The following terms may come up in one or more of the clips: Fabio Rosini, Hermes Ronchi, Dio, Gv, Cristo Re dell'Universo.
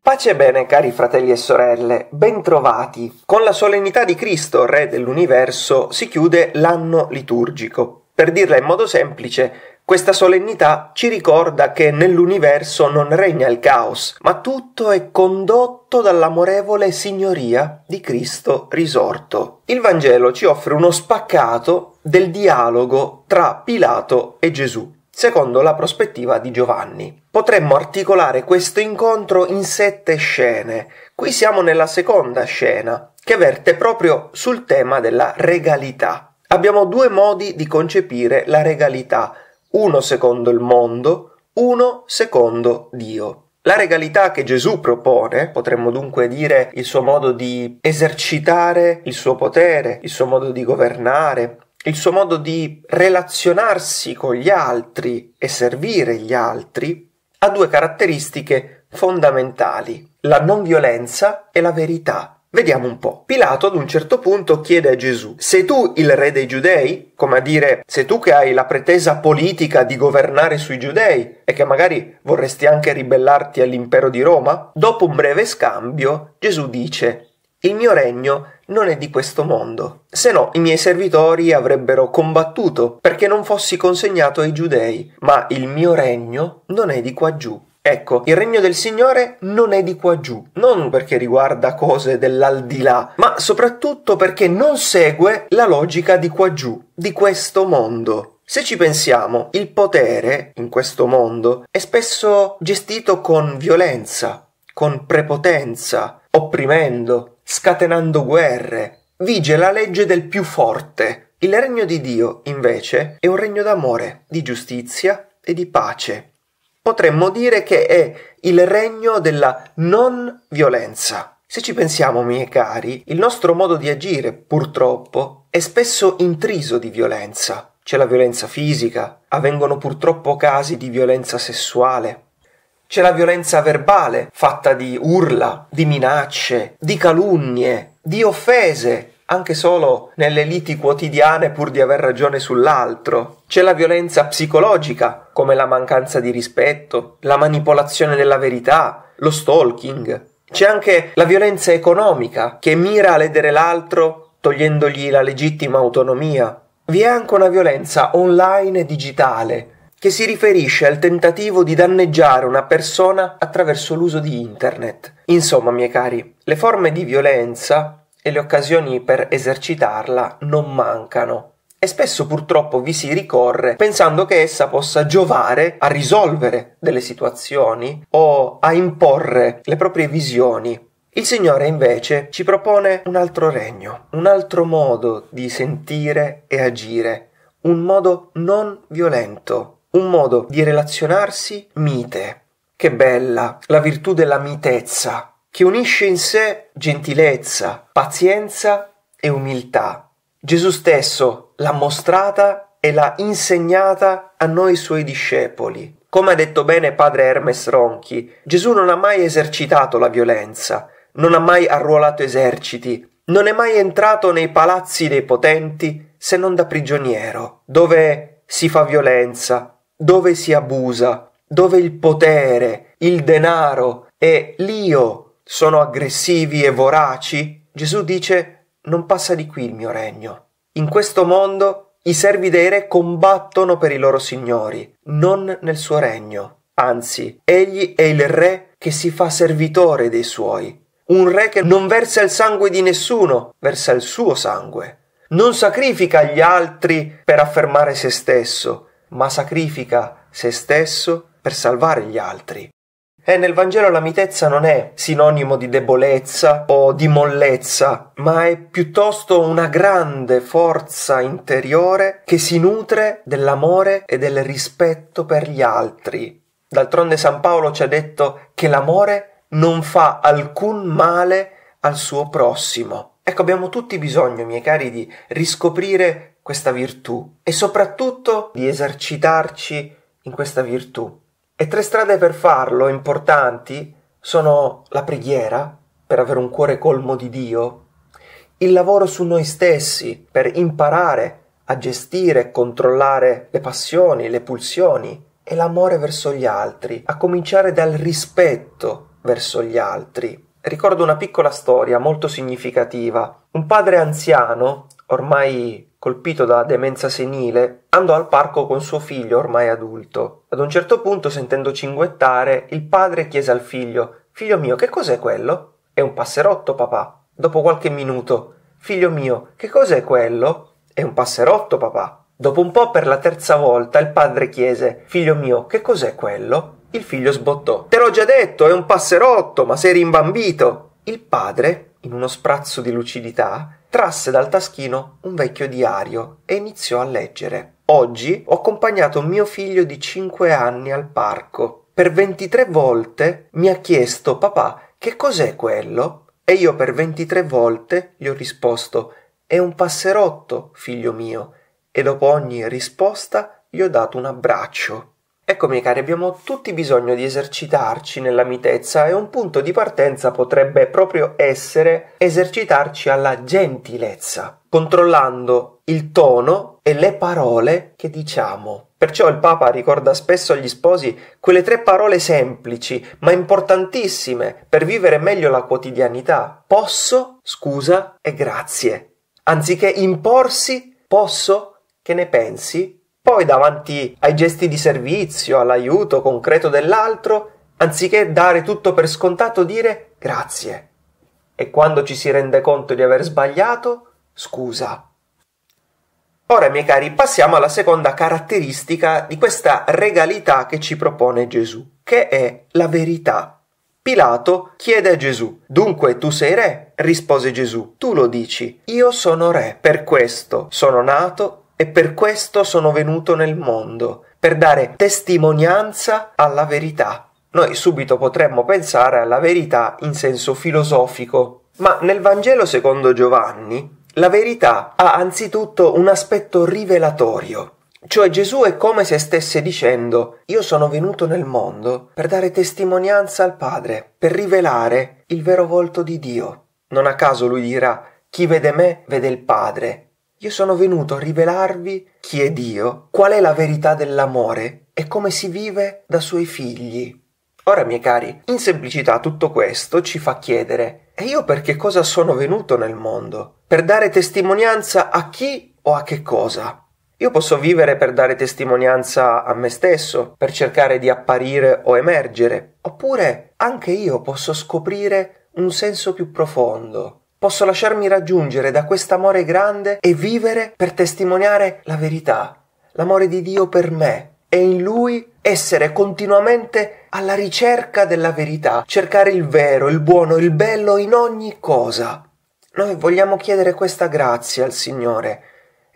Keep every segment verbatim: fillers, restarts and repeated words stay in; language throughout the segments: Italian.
Pace e bene, cari fratelli e sorelle, bentrovati. Con la solennità di Cristo, Re dell'Universo, si chiude l'anno liturgico. Per dirla in modo semplice, questa solennità ci ricorda che nell'universo non regna il caos, ma tutto è condotto dall'amorevole signoria di Cristo risorto. Il Vangelo ci offre uno spaccato del dialogo tra Pilato e Gesù, secondo la prospettiva di Giovanni. Potremmo articolare questo incontro in sette scene. Qui siamo nella seconda scena, che verte proprio sul tema della regalità. Abbiamo due modi di concepire la regalità, uno secondo il mondo, uno secondo Dio. La regalità che Gesù propone, potremmo dunque dire il suo modo di esercitare il suo potere, il suo modo di governare, il suo modo di relazionarsi con gli altri e servire gli altri, ha due caratteristiche fondamentali, la non violenza e la verità. Vediamo un po'. Pilato ad un certo punto chiede a Gesù: sei tu il re dei giudei? Come a dire, sei tu che hai la pretesa politica di governare sui giudei e che magari vorresti anche ribellarti all'impero di Roma? Dopo un breve scambio, Gesù dice: il mio regno non è di questo mondo, se no i miei servitori avrebbero combattuto perché non fossi consegnato ai giudei, ma il mio regno non è di qua giù. Ecco, il regno del Signore non è di qua giù, non perché riguarda cose dell'aldilà, ma soprattutto perché non segue la logica di qua giù, di questo mondo. Se ci pensiamo, il potere in questo mondo è spesso gestito con violenza, con prepotenza, opprimendo, scatenando guerre. Vige la legge del più forte. Il regno di Dio, invece, è un regno d'amore, di giustizia e di pace. Potremmo dire che è il regno della non violenza. Se ci pensiamo, miei cari, il nostro modo di agire, purtroppo, è spesso intriso di violenza. C'è la violenza fisica, avvengono purtroppo casi di violenza sessuale. C'è la violenza verbale, fatta di urla, di minacce, di calunnie, di offese, anche solo nelle liti quotidiane pur di aver ragione sull'altro. C'è la violenza psicologica, come la mancanza di rispetto, la manipolazione della verità, lo stalking. C'è anche la violenza economica, che mira a ledere l'altro togliendogli la legittima autonomia. Vi è anche una violenza online e digitale, che si riferisce al tentativo di danneggiare una persona attraverso l'uso di internet. Insomma, miei cari, le forme di violenza e le occasioni per esercitarla non mancano e spesso purtroppo vi si ricorre pensando che essa possa giovare a risolvere delle situazioni o a imporre le proprie visioni. Il Signore invece ci propone un altro regno, un altro modo di sentire e agire, un modo non violento. Un modo di relazionarsi mite. Che bella la virtù della mitezza, che unisce in sé gentilezza, pazienza e umiltà. Gesù stesso l'ha mostrata e l'ha insegnata a noi suoi discepoli. Come ha detto bene padre Hermes Ronchi, Gesù non ha mai esercitato la violenza, non ha mai arruolato eserciti, non è mai entrato nei palazzi dei potenti se non da prigioniero, dove si fa violenza, dove si abusa, dove il potere, il denaro e l'io sono aggressivi e voraci. Gesù dice: non passa di qui il mio regno. In questo mondo i servi dei re combattono per i loro signori, non nel suo regno. Anzi, egli è il re che si fa servitore dei suoi, un re che non versa il sangue di nessuno, versa il suo sangue. Non sacrifica gli altri per affermare se stesso, ma sacrifica se stesso per salvare gli altri. E nel Vangelo la mitezza non è sinonimo di debolezza o di mollezza, ma è piuttosto una grande forza interiore che si nutre dell'amore e del rispetto per gli altri. D'altronde San Paolo ci ha detto che l'amore non fa alcun male al suo prossimo. Ecco, abbiamo tutti bisogno, miei cari, di riscoprire questa virtù e soprattutto di esercitarci in questa virtù. E tre strade per farlo importanti sono la preghiera, per avere un cuore colmo di Dio, il lavoro su noi stessi, per imparare a gestire e controllare le passioni, le pulsioni, è l'amore verso gli altri, a cominciare dal rispetto verso gli altri. Ricordo una piccola storia molto significativa. Un padre anziano, ormai colpito da demenza senile, andò al parco con suo figlio ormai adulto. Ad un certo punto, sentendo cinguettare, il padre chiese al figlio: «Figlio mio, che cos'è quello?» «È un passerotto, papà». Dopo qualche minuto: «Figlio mio, che cos'è quello?» «È un passerotto, papà». Dopo un po', per la terza volta, il padre chiese: «Figlio mio, che cos'è quello?» Il figlio sbottò: «Te l'ho già detto, è un passerotto, ma sei rimbambito!» Il padre, in uno sprazzo di lucidità, trasse dal taschino un vecchio diario e iniziò a leggere. «Oggi ho accompagnato mio figlio di cinque anni al parco. Per ventitré volte mi ha chiesto: papà, che cos'è quello? E io per ventitré volte gli ho risposto: è un passerotto, figlio mio. E dopo ogni risposta gli ho dato un abbraccio». Ecco, miei cari, abbiamo tutti bisogno di esercitarci nella mitezza e un punto di partenza potrebbe proprio essere esercitarci alla gentilezza, controllando il tono e le parole che diciamo. Perciò il Papa ricorda spesso agli sposi quelle tre parole semplici ma importantissime per vivere meglio la quotidianità: posso, scusa e grazie. Anziché imporsi, posso, che ne pensi? Poi, davanti ai gesti di servizio, all'aiuto concreto dell'altro, anziché dare tutto per scontato, dire grazie. E quando ci si rende conto di aver sbagliato, scusa. Ora, miei cari, passiamo alla seconda caratteristica di questa regalità che ci propone Gesù, che è la verità. Pilato chiede a Gesù: «Dunque tu sei re?» Rispose Gesù: «Tu lo dici, io sono re, per questo sono nato e per questo sono venuto nel mondo, per dare testimonianza alla verità». Noi subito potremmo pensare alla verità in senso filosofico, ma nel Vangelo secondo Giovanni la verità ha anzitutto un aspetto rivelatorio. Cioè Gesù è come se stesse dicendo: io sono venuto nel mondo per dare testimonianza al Padre, per rivelare il vero volto di Dio. Non a caso lui dirà: chi vede me vede il Padre. Io sono venuto a rivelarvi chi è Dio, qual è la verità dell'amore e come si vive da suoi figli. Ora, miei cari, in semplicità tutto questo ci fa chiedere: e io per che cosa sono venuto nel mondo? Per dare testimonianza a chi o a che cosa? Io posso vivere per dare testimonianza a me stesso, per cercare di apparire o emergere, oppure anche io posso scoprire un senso più profondo, posso lasciarmi raggiungere da quest'amore grande e vivere per testimoniare la verità, l'amore di Dio per me, e in Lui essere continuamente alla ricerca della verità, cercare il vero, il buono, il bello in ogni cosa. Noi vogliamo chiedere questa grazia al Signore,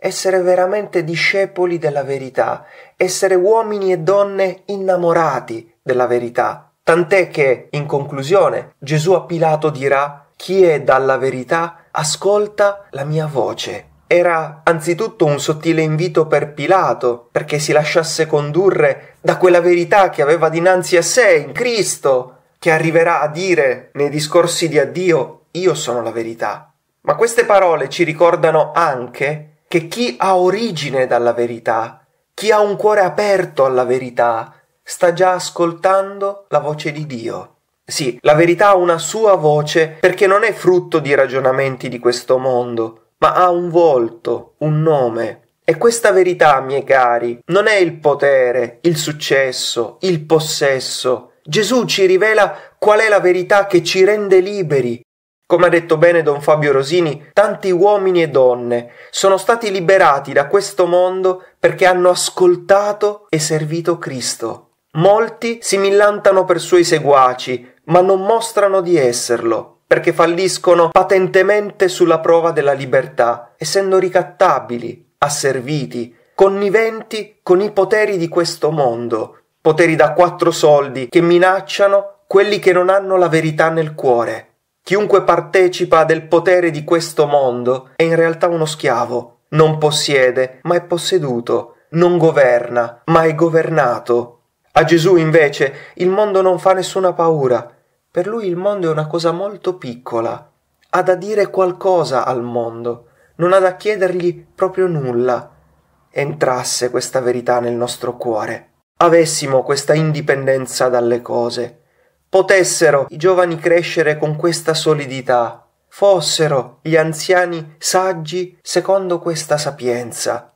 essere veramente discepoli della verità, essere uomini e donne innamorati della verità. Tant'è che, in conclusione, Gesù a Pilato dirà: «Chi è dalla verità, ascolta la mia voce». Era anzitutto un sottile invito per Pilato, perché si lasciasse condurre da quella verità che aveva dinanzi a sé in Cristo, che arriverà a dire nei discorsi di addio: «Io sono la verità». Ma queste parole ci ricordano anche che chi ha origine dalla verità, chi ha un cuore aperto alla verità, sta già ascoltando la voce di Dio. Sì, la verità ha una sua voce perché non è frutto di ragionamenti di questo mondo, ma ha un volto, un nome. E questa verità, miei cari, non è il potere, il successo, il possesso. Gesù ci rivela qual è la verità che ci rende liberi. Come ha detto bene Don Fabio Rosini, tanti uomini e donne sono stati liberati da questo mondo perché hanno ascoltato e servito Cristo. Molti si millantano per suoi seguaci, ma non mostrano di esserlo, perché falliscono patentemente sulla prova della libertà, essendo ricattabili, asserviti, conniventi con i poteri di questo mondo, poteri da quattro soldi che minacciano quelli che non hanno la verità nel cuore. Chiunque partecipa del potere di questo mondo è in realtà uno schiavo, non possiede ma è posseduto, non governa ma è governato. A Gesù invece il mondo non fa nessuna paura, per lui il mondo è una cosa molto piccola, ha da dire qualcosa al mondo, non ha da chiedergli proprio nulla. Entrasse questa verità nel nostro cuore. avessimo questa indipendenza dalle cose, potessero i giovani crescere con questa solidità, fossero gli anziani saggi secondo questa sapienza.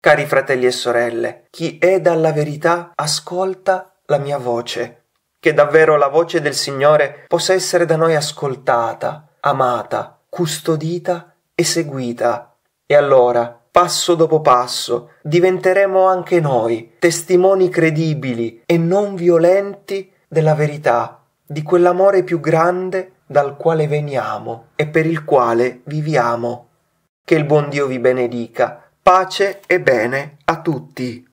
Cari fratelli e sorelle, chi è dalla verità ascolta la mia voce. Che davvero la voce del Signore possa essere da noi ascoltata, amata, custodita e seguita. E allora, passo dopo passo, diventeremo anche noi testimoni credibili e non violenti della verità, di quell'amore più grande dal quale veniamo e per il quale viviamo. Che il buon Dio vi benedica, pace e bene a tutti.